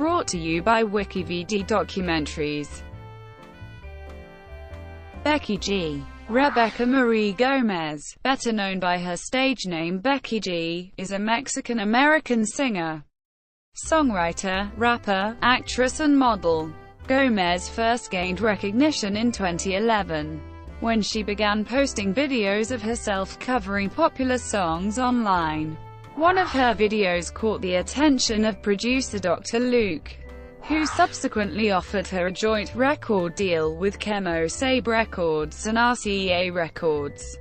brought to you by WikiVidi Documentaries. Becky G. Rebecca Marie Gomez, better known by her stage name Becky G, is a Mexican-American singer, songwriter, rapper, actress and model. Gomez first gained recognition in 2011, when she began posting videos of herself covering popular songs online. One of her videos caught the attention of producer Dr. Luke, who subsequently offered her a joint record deal with Kemosabe Records and RCA Records.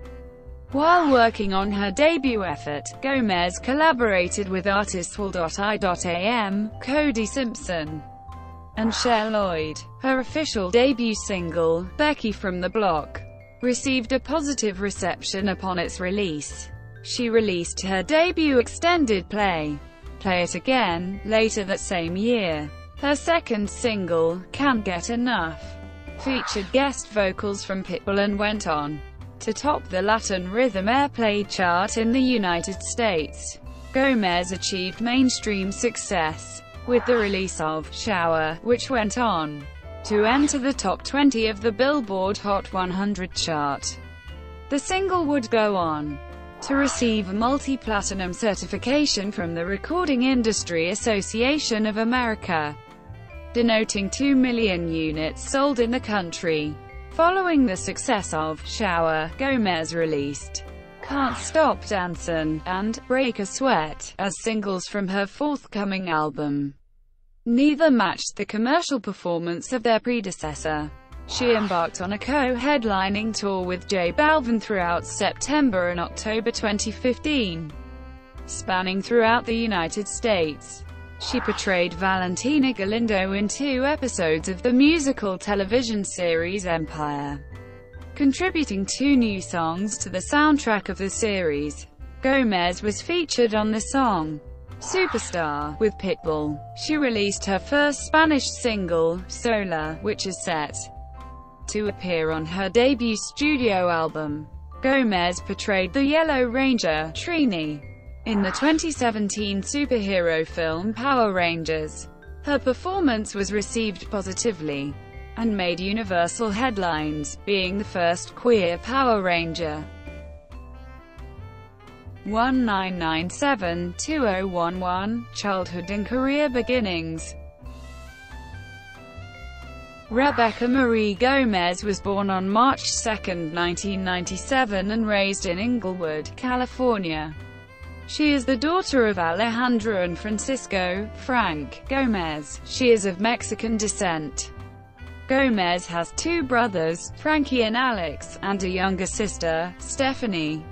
While working on her debut effort, Gomez collaborated with artists will.i.am, Cody Simpson, and Cher Lloyd. Her official debut single, Becky from the Block, received a positive reception upon its release. She released her debut extended play, Play It Again, later that same year. Her second single, Cant Get Enough, featured guest vocals from Pitbull and went on to top the Latin Rhythm Airplay chart in the United States. Gomez achieved mainstream success with the release of Shower, which went on to enter the top 20 of the Billboard Hot 100 chart. The single would go on to receive a multi-platinum certification from the Recording Industry Association of America, denoting 2 million units sold in the country. Following the success of Shower, Gomez released Can't Stop Dancin' and Break a Sweat as singles from her forthcoming album. Neither matched the commercial performance of their predecessor. She embarked on a co-headlining tour with J Balvin throughout September and October 2015, spanning throughout the United States. She portrayed Valentina Galindo in 2 episodes of the musical television series Empire, contributing 2 new songs to the soundtrack of the series. Gomez was featured on the song Superstar with Pitbull. She released her first Spanish single, Sola, which is set to appear on her debut studio album. Gomez portrayed the Yellow Ranger, Trini, in the 2017 superhero film Power Rangers. Her performance was received positively and made universal headlines, being the first queer Power Ranger. 1997-2011 Childhood and Career Beginnings. Rebecca Marie Gomez was born on March 2, 1997 and raised in Inglewood, California. She is the daughter of Alejandra and Francisco (Frank) Gomez. She is of Mexican descent. Gomez has 2 brothers, Frankie and Alex, and a younger sister, Stephanie.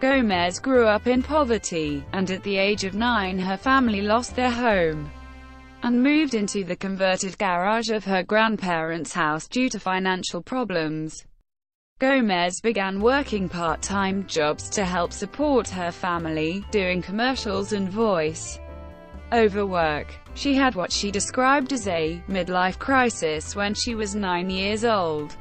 Gomez grew up in poverty, and at the age of 9 her family lost their home and moved into the converted garage of her grandparents' house due to financial problems. Gomez began working part-time jobs to help support her family, doing commercials and voice overwork. She had what she described as a midlife crisis when she was 9 years old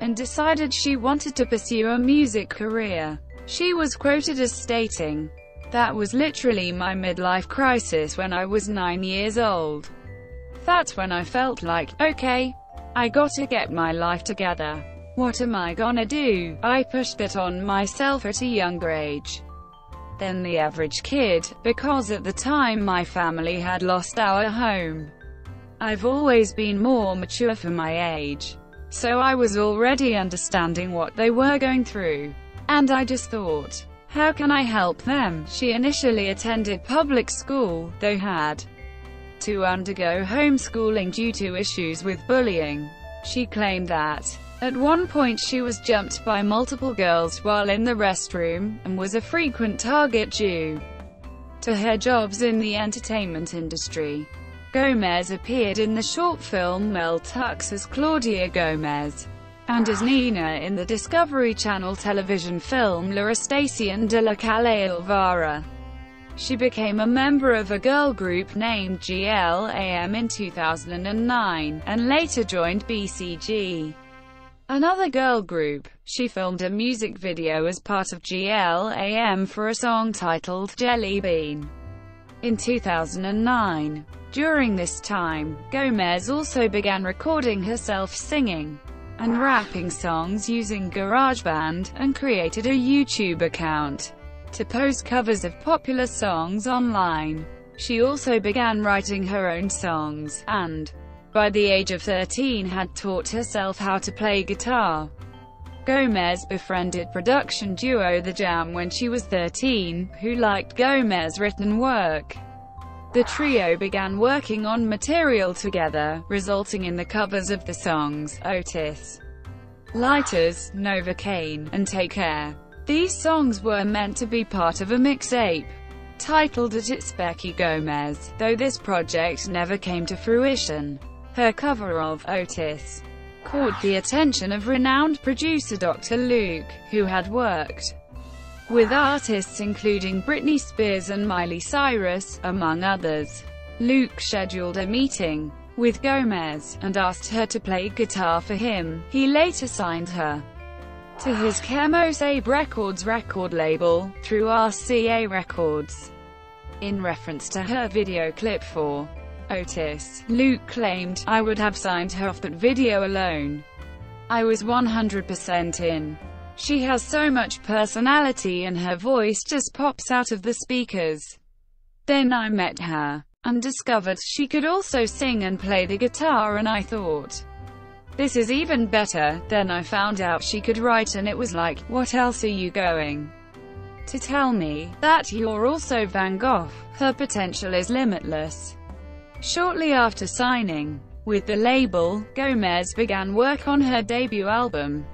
and decided she wanted to pursue a music career. She was quoted as stating, "That was literally my midlife crisis when I was 9 years old. That's when I felt like, okay, I gotta get my life together. What am I gonna do?" I pushed that on myself at a younger age than the average kid, because at the time my family had lost our home. I've always been more mature for my age, so I was already understanding what they were going through, and I just thought, how can I help them? She initially attended public school, though had to undergo homeschooling due to issues with bullying. She claimed that at one point she was jumped by multiple girls while in the restroom, and was a frequent target due to her jobs in the entertainment industry. Gomez appeared in the short film Mel Tux as Claudia Gomez, and as Nina in the Discovery Channel television film La Estación de la Calle Elvira. She became a member of a girl group named GLAM in 2009, and later joined BCG, another girl group. She filmed a music video as part of GLAM for a song titled Jelly Bean in 2009. During this time, Gomez also began recording herself singing and rapping songs using GarageBand, and created a YouTube account to post covers of popular songs online. She also began writing her own songs, and by the age of 13 had taught herself how to play guitar. Gomez befriended production duo The Jam when she was 13, who liked Gomez's written work. The trio began working on material together, resulting in the covers of the songs Otis, Lighters, Novocaine, and Take Care. These songs were meant to be part of a mixtape, titled It's Becky Gomez, though this project never came to fruition. Her cover of Otis caught the attention of renowned producer Dr. Luke, who had worked with artists including Britney Spears and Miley Cyrus, among others. Luke scheduled a meeting with Gomez and asked her to play guitar for him. He later signed her to his Kemosabe Records record label, through RCA Records. In reference to her video clip for Otis, Luke claimed, "I would have signed her off that video alone. I was 100% in. She has so much personality and her voice just pops out of the speakers. Then I met her and discovered she could also sing and play the guitar, and I thought, this is even better. Then I found out she could write, and it was like, what else are you going to tell me? That you're also Van Gogh. Her potential is limitless." Shortly after signing with the label, Gomez began work on her debut album,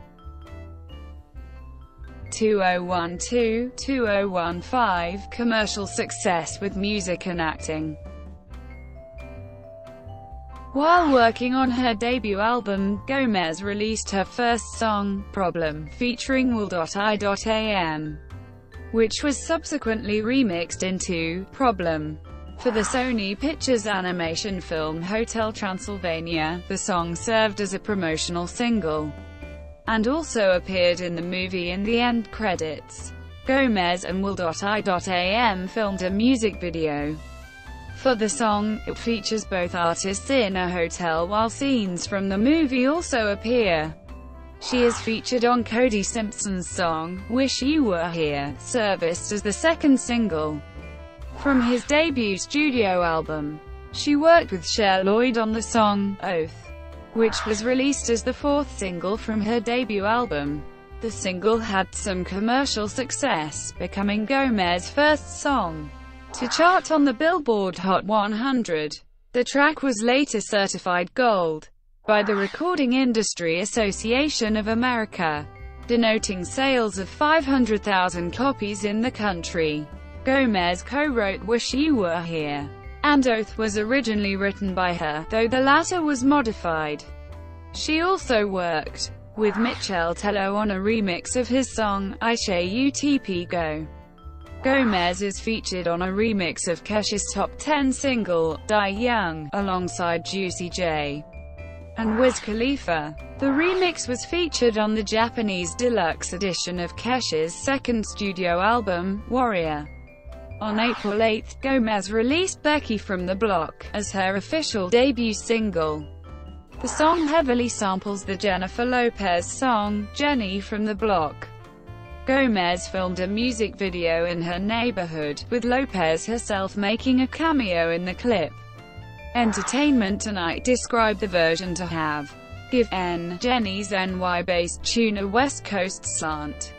2012-2015, commercial success with music and acting. While working on her debut album, Gomez released her first song, Problem, featuring will.i.am, which was subsequently remixed into Problem for the Sony Pictures animation film Hotel Transylvania. The song served as a promotional single and also appeared in the movie in the end credits. Gomez and will.i.am filmed a music video for the song. It features both artists in a hotel, while scenes from the movie also appear. She is featured on Cody Simpson's song, Wish You Were Here, serviced as the second single from his debut studio album. She worked with Cher Lloyd on the song, Oath, which was released as the fourth single from her debut album. The single had some commercial success, becoming Gomez's first song to chart on the Billboard Hot 100. The track was later certified gold by the Recording Industry Association of America, denoting sales of 500,000 copies in the country. Gomez co-wrote Wish You Were Here and Oath was originally written by her, though the latter was modified. She also worked with Michel Tello on a remix of his song, I Che Utp Go. Gomez is featured on a remix of Kesha's top 10 single, Die Young, alongside Juicy J and Wiz Khalifa. The remix was featured on the Japanese deluxe edition of Kesha's second studio album, Warrior. On April 8, Gomez released Becky from the Block as her official debut single. The song heavily samples the Jennifer Lopez song, Jenny from the Block. Gomez filmed a music video in her neighborhood, with Lopez herself making a cameo in the clip. Entertainment Tonight described the version to have given Jenny's NY-based tune a West Coast slant.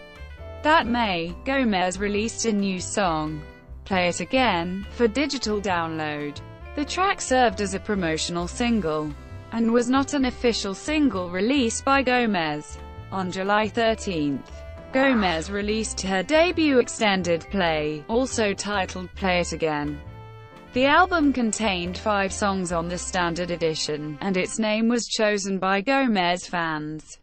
That May, Gomez released a new song, Play It Again, for digital download. The track served as a promotional single and was not an official single released by Gomez. On July 13, Gomez released her debut extended play, also titled Play It Again. The album contained 5 songs on the standard edition, and its name was chosen by Gomez fans.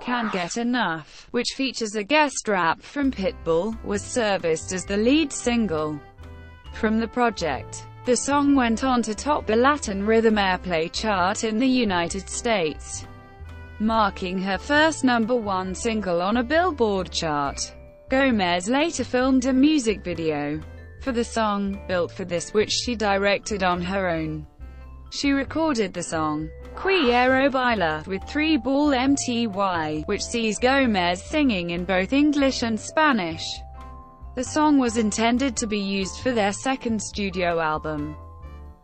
Cant Get Enough, which features a guest rap from Pitbull, was serviced as the lead single from the project. The song went on to top the Latin Rhythm Airplay chart in the United States, marking her first #1 single on a Billboard chart. Gomez later filmed a music video for the song, Built for This, which she directed on her own. She recorded the song, Quiero Bailar, with Three Ball M.T.Y., which sees Gomez singing in both English and Spanish. The song was intended to be used for their second studio album.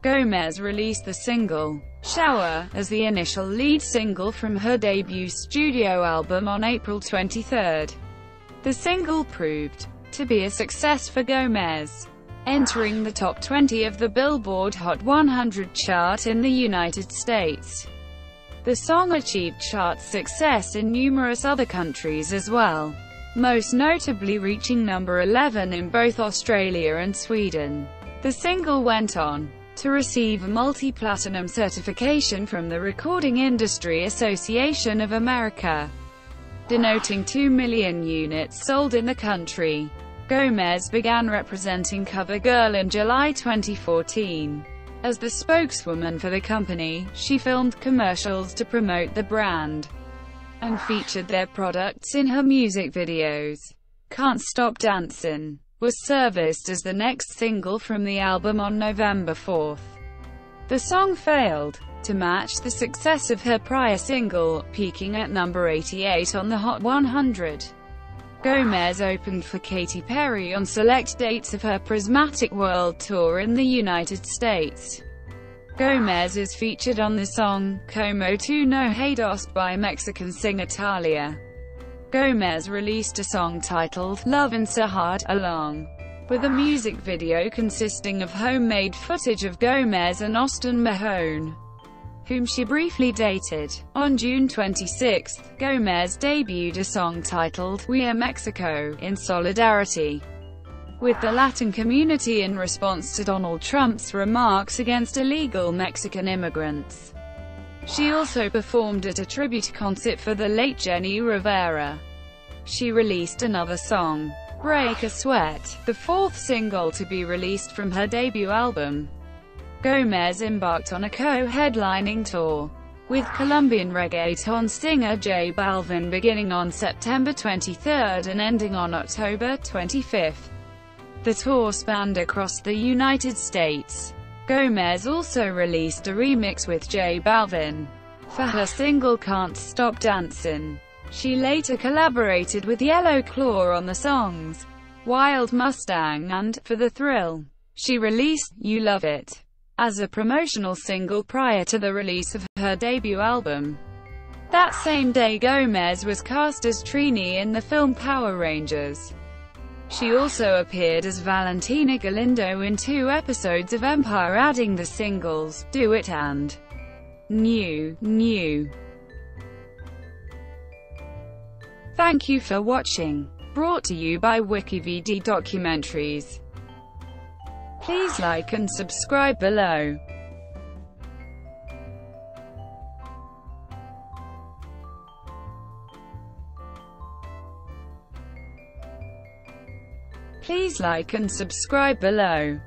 Gomez released the single, Shower, as the initial lead single from her debut studio album on April 23. The single proved to be a success for Gomez, entering the top 20 of the Billboard Hot 100 chart in the United States. The song achieved chart success in numerous other countries as well, most notably reaching number 11 in both Australia and Sweden. The single went on to receive a multi-platinum certification from the Recording Industry Association of America, denoting 2 million units sold in the country. Gomez began representing CoverGirl in July 2014. As the spokeswoman for the company, she filmed commercials to promote the brand and featured their products in her music videos. Can't Stop Dancin' was serviced as the next single from the album on November 4. The song failed to match the success of her prior single, peaking at number 88 on the Hot 100. Gomez opened for Katy Perry on select dates of her Prismatic World Tour in the United States. Gomez is featured on the song, Como Tu No Hadas, by Mexican singer Talia. Gomez released a song titled, Love and So Hard, along with a music video consisting of homemade footage of Gomez and Austin Mahone, whom she briefly dated. On June 26, Gomez debuted a song titled, We Are Mexico, in solidarity with the Latin community in response to Donald Trump's remarks against illegal Mexican immigrants. She also performed at a tribute concert for the late Jenni Rivera. She released another song, Break a Sweat, the fourth single to be released from her debut album. Gomez embarked on a co-headlining tour with Colombian reggaeton singer J Balvin beginning on September 23 and ending on October 25. The tour spanned across the United States. Gomez also released a remix with J Balvin for her single Can't Stop Dancin'. She later collaborated with Yellow Claw on the songs Wild Mustang and For the Thrill. She released You Love It as a promotional single prior to the release of her debut album. That same day, Gomez was cast as Trini in the film Power Rangers. She also appeared as Valentina Galindo in 2 episodes of Empire, adding the singles, Do It and New. Thank you for watching. Brought to you by WikiVidi Documentaries. Please like and subscribe below. Please like and subscribe below.